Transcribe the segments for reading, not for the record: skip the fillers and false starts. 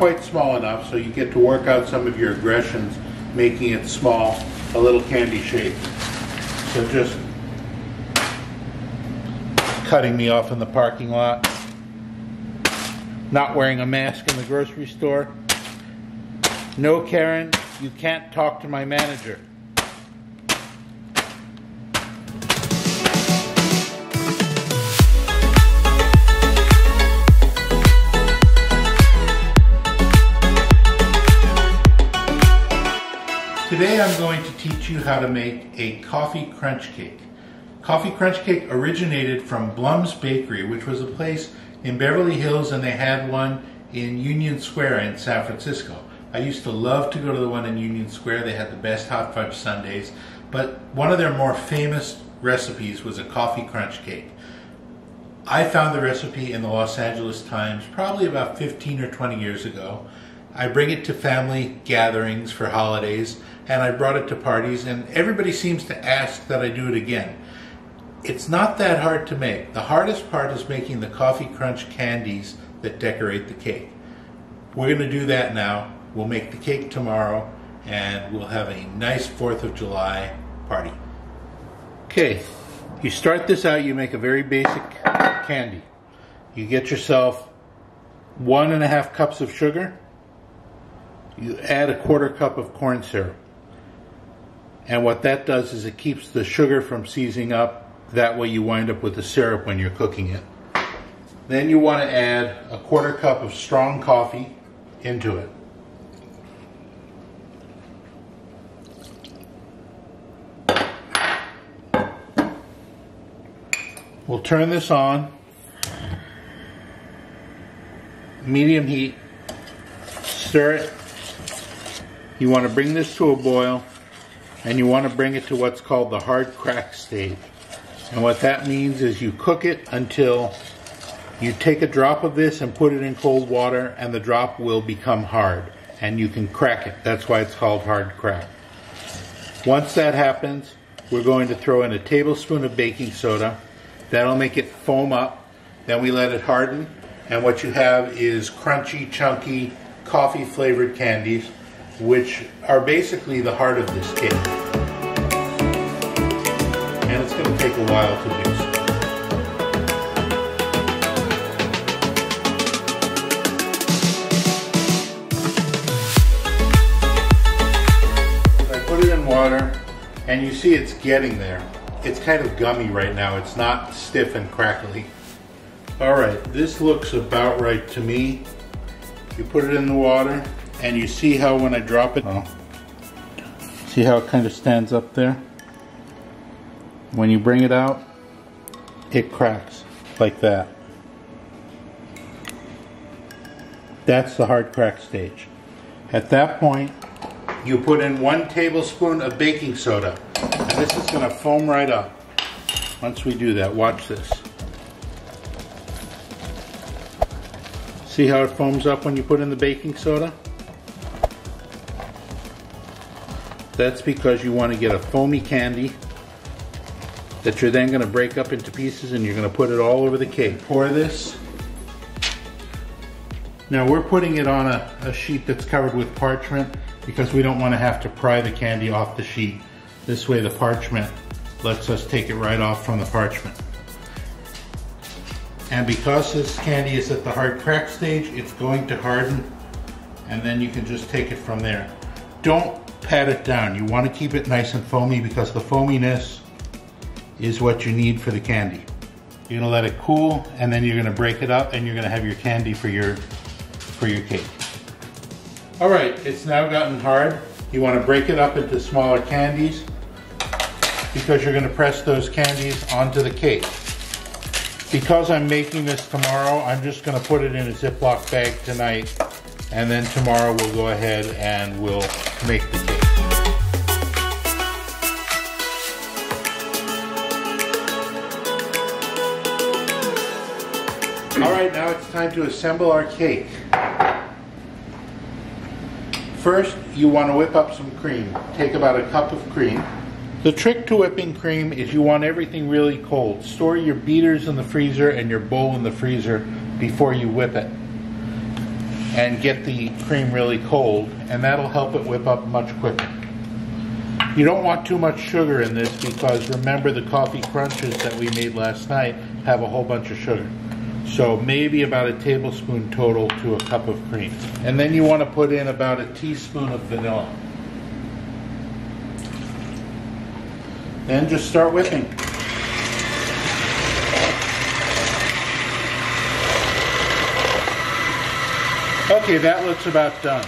quite small enough, so you get to work out some of your aggressions, making it small, a little candy shape. So just cutting me off in the parking lot, not wearing a mask in the grocery store. No, Karen, you can't talk to my manager. Today I'm going to teach you how to make a coffee crunch cake. Coffee crunch cake originated from Blum's Bakery, which was a place in Beverly Hills, and they had one in Union Square in San Francisco. I used to love to go to the one in Union Square. They had the best hot fudge sundaes, but one of their more famous recipes was a coffee crunch cake. I found the recipe in the Los Angeles Times probably about 15 or 20 years ago. I bring it to family gatherings for holidays, and I brought it to parties, and everybody seems to ask that I do it again. It's not that hard to make. The hardest part is making the coffee crunch candies that decorate the cake. We're going to do that now. We'll make the cake tomorrow, and we'll have a nice 4th of July party. Okay, you start this out, you make a very basic candy. You get yourself 1.5 cups of sugar. You add 1/4 cup of corn syrup, and what that does is it keeps the sugar from seizing up. That way you wind up with the syrup when you're cooking it. Then you want to add 1/4 cup of strong coffee into it. We'll turn this on, medium heat, stir it. You want to bring this to a boil, and you want to bring it to what's called the hard crack stage. And what that means is you cook it until you take a drop of this and put it in cold water, and the drop will become hard and you can crack it. That's why it's called hard crack. Once that happens, we're going to throw in a tablespoon of baking soda. That'll make it foam up. Then we let it harden, and what you have is crunchy, chunky, coffee flavored candies, which are basically the heart of this cake. And it's going to take a while to do so. I put it in water, and you see it's getting there. It's kind of gummy right now. It's not stiff and crackly. All right, this looks about right to me. You put it in the water, and you see how when I drop it, see how it kind of stands up there? When you bring it out, it cracks like that. That's the hard crack stage. At that point, you put in 1 tablespoon of baking soda. And this is going to foam right up. Once we do that, watch this. See how it foams up when you put in the baking soda? That's because you want to get a foamy candy that you're then going to break up into pieces, and you're going to put it all over the cake. Pour this. Now we're putting it on a sheet that's covered with parchment, because we don't want to have to pry the candy off the sheet. This way the parchment lets us take it right off from the parchment. And because this candy is at the hard crack stage, it's going to harden, and then you can just take it from there. Don't pat it down. You want to keep it nice and foamy, because the foaminess is what you need for the candy. You're gonna let it cool, and then you're gonna break it up, and you're gonna have your candy for your cake. All right, it's now gotten hard. You want to break it up into smaller candies, because you're gonna press those candies onto the cake. Because I'm making this tomorrow, I'm just gonna put it in a Ziploc bag tonight, and then tomorrow we'll go ahead and we'll make the cake. All right, now it's time to assemble our cake. First, you want to whip up some cream. Take about 1 cup of cream. The trick to whipping cream is you want everything really cold. Store your beaters in the freezer and your bowl in the freezer before you whip it. and get the cream really cold, and that'll help it whip up much quicker. You don't want too much sugar in this because remember the coffee crunches that we made last night have a whole bunch of sugar. So maybe about a tablespoon total to a cup of cream. And then you want to put in about a teaspoon of vanilla. Then just start whipping. Okay, that looks about done.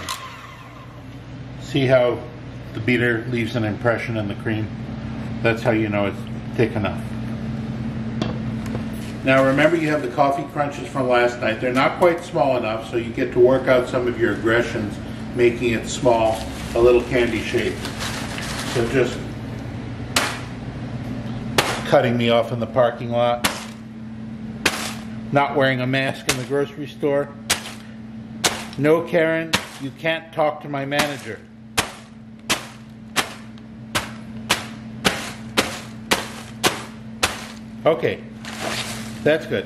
See how the beater leaves an impression in the cream? That's how you know it's thick enough. Now remember, you have the coffee crunches from last night. They're not quite small enough, so you get to work out some of your aggressions, making it small, a little candy shape. So just cutting me off in the parking lot, not wearing a mask in the grocery store. No, Karen, you can't talk to my manager. Okay. That's good.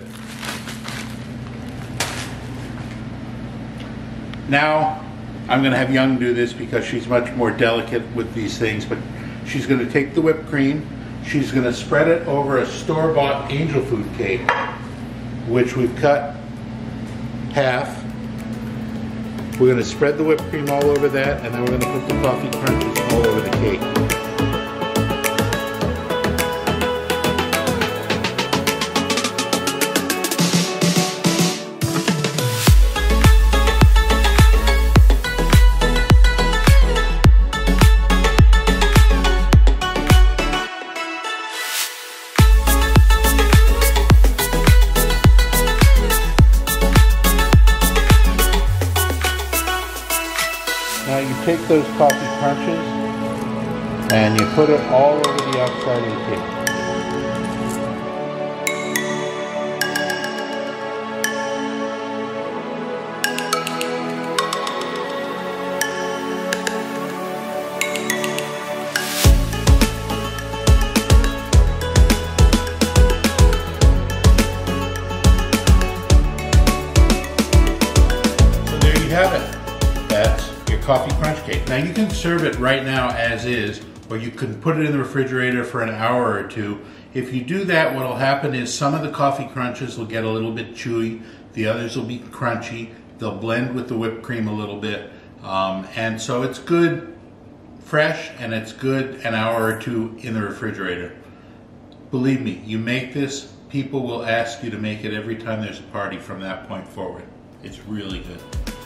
Now, I'm going to have Young do this because she's much more delicate with these things, but she's going to take the whipped cream, she's going to spread it over a store-bought angel food cake, which we've cut half. We're going to spread the whipped cream all over that, and then we're going to put the coffee crunches all over the cake. Take those coffee crunches and you put it all over the outside of the cake. So there you have it. That's coffee crunch cake. Now you can serve it right now as is, or you can put it in the refrigerator for an hour or two. If you do that, what will happen is some of the coffee crunches will get a little bit chewy, the others will be crunchy, they'll blend with the whipped cream a little bit, and so it's good fresh, and it's good an hour or two in the refrigerator. Believe me, you make this, people will ask you to make it every time there's a party from that point forward. It's really good.